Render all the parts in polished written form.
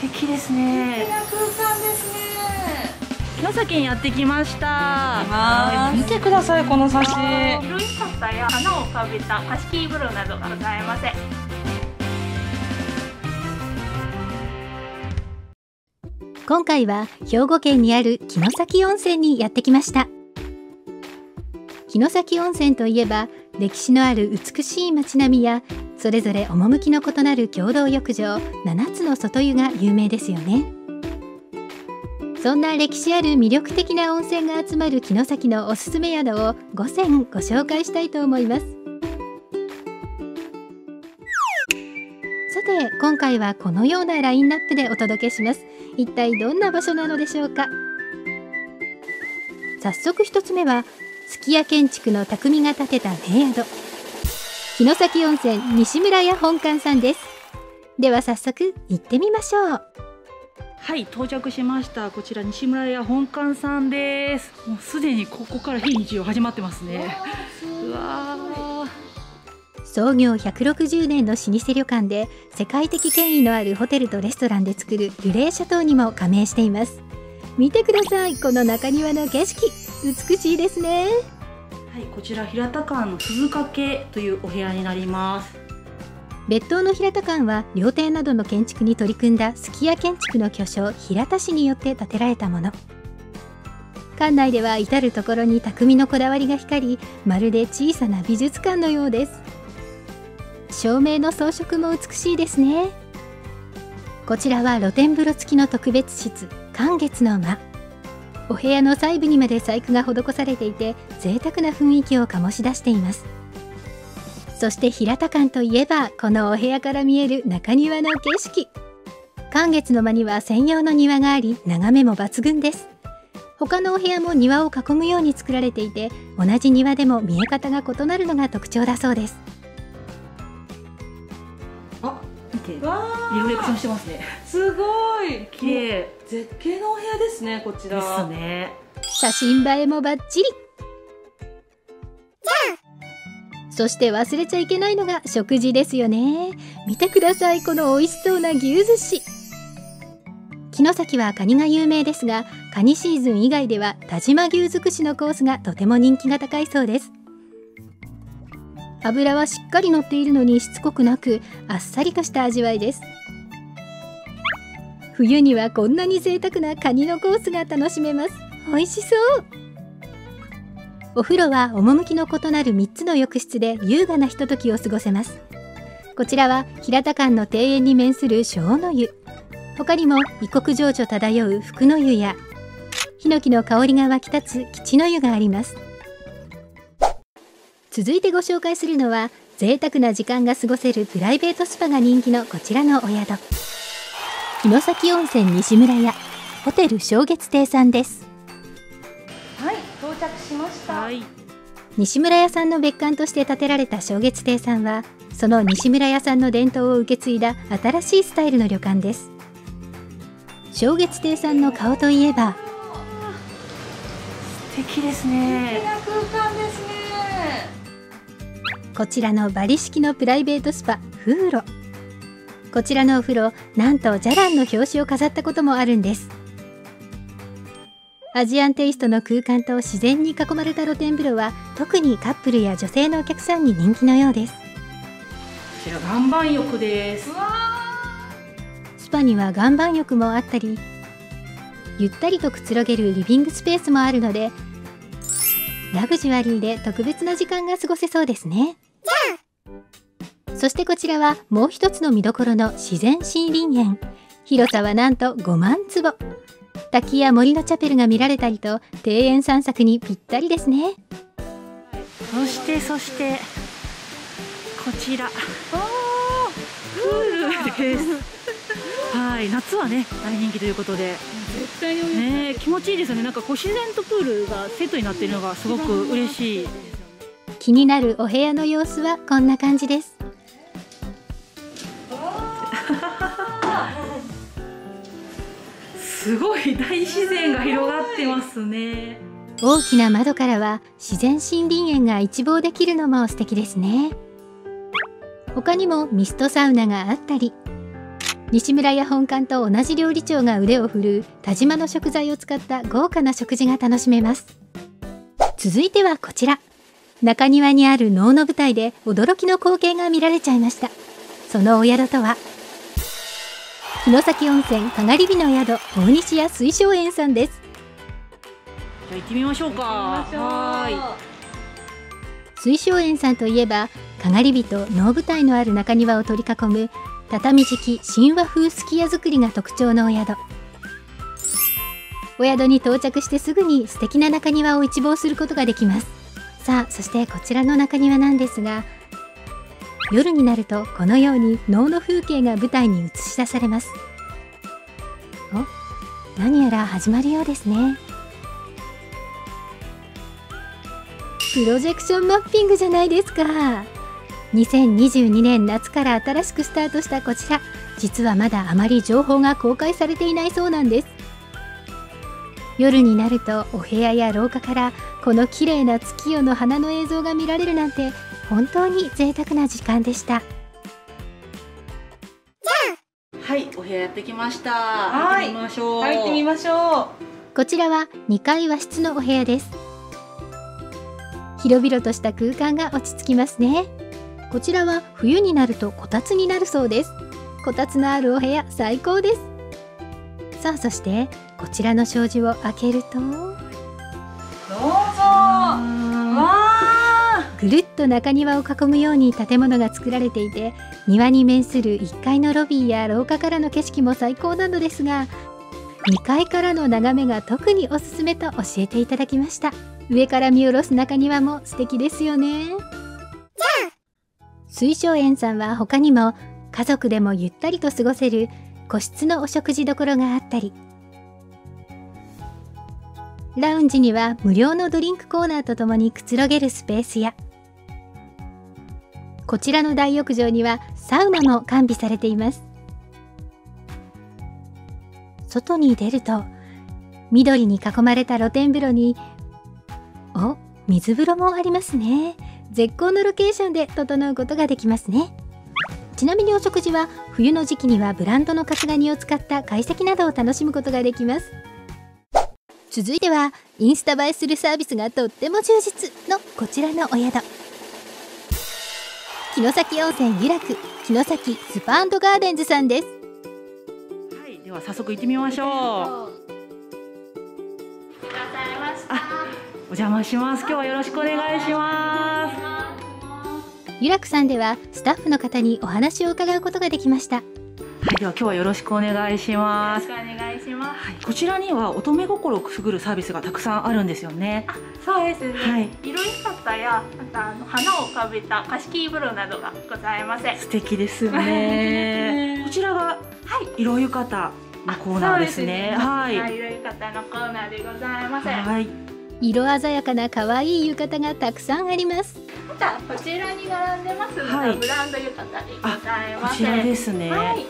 素敵ですね。素敵な空間ですね。城崎にやってきました。見てくださいこの差し。広い傘や花を浮かべた貸し切り風呂などがございません。今回は兵庫県にある城崎温泉にやってきました。城崎温泉といえば、歴史のある美しい街並みやそれぞれ趣の異なる共同浴場7つの外湯が有名ですよね。そんな歴史ある魅力的な温泉が集まる城崎のおすすめ宿を5選ご紹介したいと思います。さて今回はこのようなラインナップでお届けします。一体どんな場所なのでしょうか。早速1つ目は数寄屋建築の匠が建てた名宿、城崎温泉西村屋本館さんです。では早速行ってみましょう。はい、到着しました。こちら西村屋本館さんです。もうすでにここから非日常始まってますね。うわー。創業160年の老舗旅館で世界的権威のあるホテルとレストランで作るリレーシャトーにも加盟しています。見てください。この中庭の景色、美しいですね。はい、こちら平田館の鈴掛というお部屋になります。別当の平田館は料亭などの建築に取り組んだ数寄屋建築の巨匠平田氏によって建てられたもの。館内では至る所に匠のこだわりが光り、まるで小さな美術館のようです。照明の装飾も美しいですね。こちらは露天風呂付きの特別室、寒月の間。お部屋の細部にまで細工が施されていて、贅沢な雰囲気を醸し出しています。そして平田館といえば、このお部屋から見える中庭の景色。寒月の間には専用の庭があり、眺めも抜群です。他のお部屋も庭を囲むように作られていて、同じ庭でも見え方が異なるのが特徴だそうです。あ、見て。リフレクションしてますね。すごい。綺麗。絶景のお部屋ですね、こちら。ですね。写真映えもバッチリ。そして忘れちゃいけないのが食事ですよね。見てください、この美味しそうな牛寿司。城崎はカニが有名ですが、カニシーズン以外では但馬牛尽くしのコースがとても人気が高いそうです。脂はしっかり乗っているのにしつこくなく、あっさりとした味わいです。冬にはこんなに贅沢なカニのコースが楽しめます。美味しそう。お風呂は趣の異なる3つの浴室で優雅なひとときを過ごせます。こちらは平田館の庭園に面する小の湯。他にも異国情緒漂う福の湯や、ヒノキの香りが湧き立つ吉の湯があります。続いてご紹介するのは、贅沢な時間が過ごせるプライベートスパが人気のこちらのお宿。城崎温泉西村屋、ホテル松月亭さんです。はい、西村屋さんの別館として建てられた松月亭さんは、その西村屋さんの伝統を受け継いだ新しいスタイルの旅館です。松月亭さんの顔といえば、素敵ですね。素敵な空間ですね。こちらのバリ式のプライベートスパ風呂、こちらのお風呂、なんとじゃらんの表紙を飾ったこともあるんです。アジアンテイストの空間と自然に囲まれた露天風呂は、特にカップルや女性のお客さんに人気のようです。こちら岩盤浴です。スパには岩盤浴もあったり、ゆったりとくつろげるリビングスペースもあるので、ラグジュアリーで特別な時間が過ごせそうですね。そしてこちらはもう一つの見どころの自然森林園。広さはなんと5万坪。滝や森のチャペルが見られたりと、庭園散策にぴったりですね。そしてこちらプールです。はい、夏はね大人気ということで、絶対ね気持ちいいですよね。なんかこう自然とプールがセットになっているのがすごく嬉しい。気になるお部屋の様子はこんな感じです。すごい大自然が広がってますね。大きな窓からは自然森林園が一望できるのも素敵ですね。他にもミストサウナがあったり、西村屋本館と同じ料理長が腕を振るう但馬の食材を使った豪華な食事が楽しめます。続いてはこちら、中庭にある能の舞台で驚きの光景が見られちゃいました。そのお宿とは城崎温泉かがり火の宿大西屋水晶園さんです。じゃあ行ってみましょうか。水晶園さんといえば、かがり火と能舞台のある中庭を取り囲む畳敷き神話風すき家造りが特徴のお宿。お宿に到着してすぐに素敵な中庭を一望することができます。さあ、そしてこちらの中庭なんですが、夜になるとこのように能の風景が舞台に映し出されます。お、何やら始まるようですね。プロジェクションマッピングじゃないですか。2022年夏から新しくスタートしたこちら、実はまだあまり情報が公開されていないそうなんです。夜になるとお部屋や廊下からこの綺麗な月夜の花の映像が見られるなんて、本当に贅沢な時間でした。はい、お部屋やってきました。はい、行ってみましょう。入ってみましょう。こちらは2階和室のお部屋です。広々とした空間が落ち着きますね。こちらは冬になるとこたつになるそうです。こたつのあるお部屋、最高です。さあ、そしてこちらの障子を開けると、どうぞ。ぐるっと中庭を囲むように建物が作られていて、庭に面する1階のロビーや廊下からの景色も最高なのですが、2階からの眺めが特におすすめと教えていただきました。上から見下ろす中庭も素敵ですよね。水晶園さんは他にも家族でもゆったりと過ごせる個室のお食事処があったり、ラウンジには無料のドリンクコーナーとともにくつろげるスペースや、こちらの大浴場にはサウナも完備されています。外に出ると緑に囲まれた露天風呂に、お、水風呂もありますね。絶好のロケーションで整うことができますね。ちなみにお食事は冬の時期にはブランドの角蟹を使った懐石などを楽しむことができます。続いてはインスタ映えするサービスがとっても充実のこちらのお宿。城崎温泉湯楽城崎スパ&ガーデンズさんです。はい、では早速行ってみましょう。お邪魔します。今日はよろしくお願いします。湯楽さんではスタッフの方にお話を伺うことができました。はい、では今日はよろしくお願いします。よろしくお願いします。はい、こちらには乙女心をくすぐるサービスがたくさんあるんですよね。あ、そうですね。はい、色浴衣やまた花を浮かべた貸し切り風呂などがございます。素敵ですね。こちらが、はい、色浴衣のコーナーですね。はい、色浴衣のコーナーでございます。はい、色鮮やかな可愛い浴衣がたくさんあります。またこちらに並んでますのが、はい、ブランド浴衣でございます。こちらですね。はい。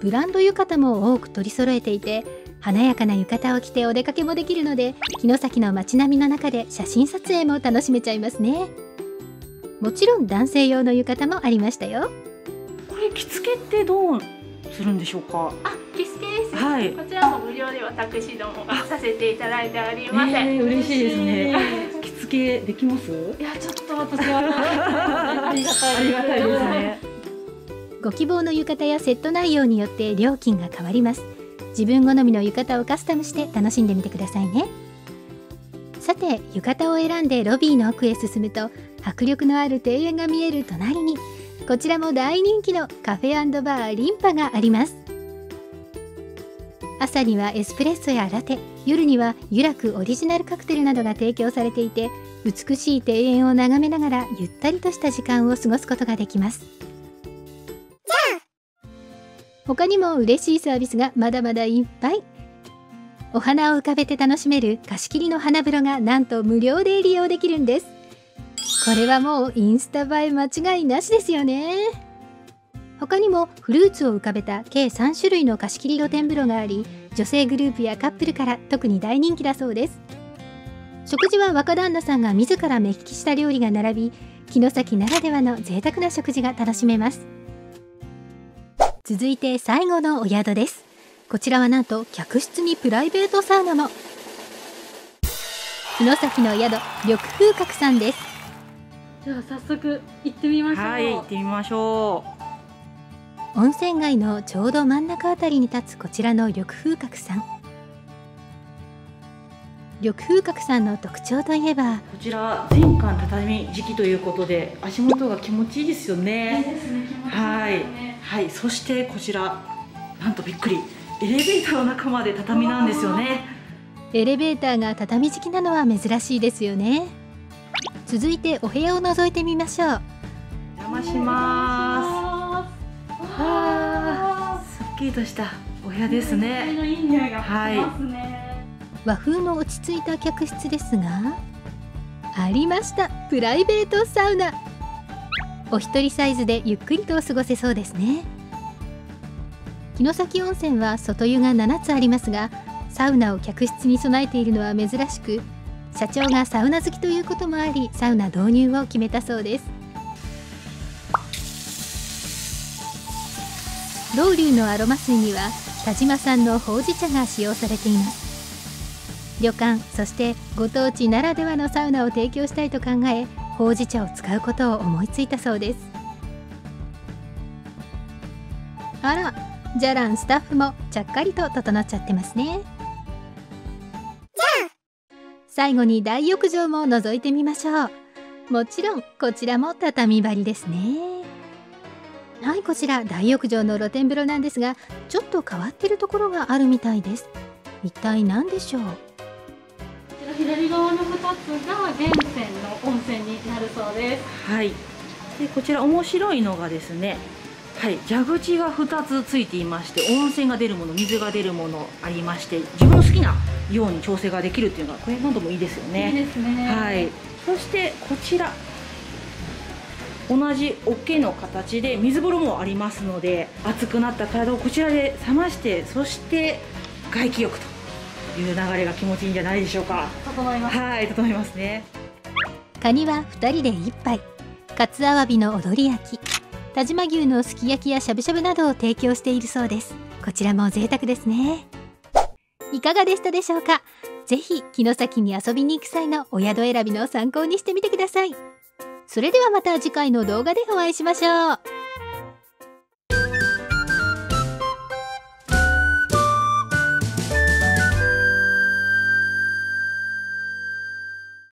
ブランド浴衣も多く取り揃えていて、華やかな浴衣を着てお出かけもできるので、城崎の街並みの中で写真撮影も楽しめちゃいますね。もちろん男性用の浴衣もありましたよ。これ着付けってどうするんでしょうか。あ、着付けです。はい。こちらも無料で私どもさせていただいております。嬉しいですね。着付けできます？いや、ちょっと私はありがたいですね。ご希望の浴衣やセット内容によって料金が変わります。自分好みの浴衣をカスタムして楽しんでみてくださいね。さて、浴衣を選んでロビーの奥へ進むと、迫力のある庭園が見える隣に、こちらも大人気のカフェ&バーリンパがあります。朝にはエスプレッソやラテ、夜には湯楽オリジナルカクテルなどが提供されていて、美しい庭園を眺めながらゆったりとした時間を過ごすことができます。他にも嬉しいサービスがまだまだいっぱい。お花を浮かべて楽しめる貸し切りの花風呂がなんと無料で利用できるんです。これはもうインスタ映え間違いなしですよね。他にもフルーツを浮かべた計3種類の貸し切り露天風呂があり、女性グループやカップルから特に大人気だそうです。食事は若旦那さんが自ら目利きした料理が並び、城崎ならではの贅沢な食事が楽しめます。続いて最後のお宿です。こちらはなんと客室にプライベートサウナも。角崎のお宿、緑風閣さんです。では早速行ってみましょう。はい、行ってみましょう。温泉街のちょうど真ん中あたりに立つこちらの緑風閣さん。緑風閣さんの特徴といえば、こちら全館畳敷きということで足元が気持ちいいですよね。はい、そしてこちらなんとびっくり、エレベーターの中まで畳なんですよね。エレベーターが畳敷きなのは珍しいですよね。続いてお部屋を覗いてみましょう。お邪魔します。わー、すっきりとしたお部屋ですね。いい匂いがしますね。和風の落ち着いた客室ですが、ありました、プライベートサウナ。お一人サイズでゆっくりと過ごせそうですね。城崎温泉は外湯が7つありますが、サウナを客室に備えているのは珍しく、社長がサウナ好きということもあり、サウナ導入を決めたそうです。ロウリュウのアロマ水には田島産のほうじ茶が使用されています。旅館、そしてご当地ならではのサウナを提供したいと考え、ほうじ茶を使うことを思いついたそうです。あら、じゃらんスタッフもちゃっかりと整っちゃってますね。最後に大浴場も覗いてみましょう。もちろんこちらも畳張りですね。はい、こちら大浴場の露天風呂なんですが、ちょっと変わってるところがあるみたいです。一体何でしょう。左側の2つが源泉の温泉になるそうです。はい、でこちら面白いのがですね、はい、蛇口が2つついていまして、温泉が出るもの、水が出るものありまして、自分の好きなように調整ができるっていうのはこれ何度もいいですよね。いいですね。はい、そしてこちら同じ桶の形で水風呂もありますので、熱くなった体をこちらで冷まして、そして外気浴という流れが気持ちいいんじゃないでしょうか。整います。はい、整いますね。カニは2人で1杯、カツアワビの踊り焼き、但馬牛のすき焼きやしゃぶしゃぶなどを提供しているそうです。こちらも贅沢ですね。いかがでしたでしょうか。ぜひ城崎に遊びに行く際のお宿選びの参考にしてみてください。それではまた次回の動画でお会いしましょう。